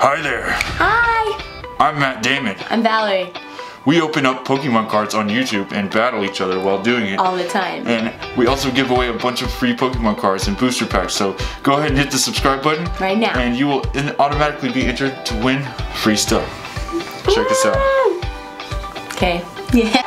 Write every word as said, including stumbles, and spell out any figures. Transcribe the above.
Hi there. Hi. I'm Matt Damon. I'm Valerie. We open up Pokemon cards on YouTube and battle each other while doing it. All the time. And we also give away a bunch of free Pokemon cards and booster packs, so go ahead and hit the subscribe button. Right now. And you will automatically be entered to win free stuff. Check this out. Okay. Yeah.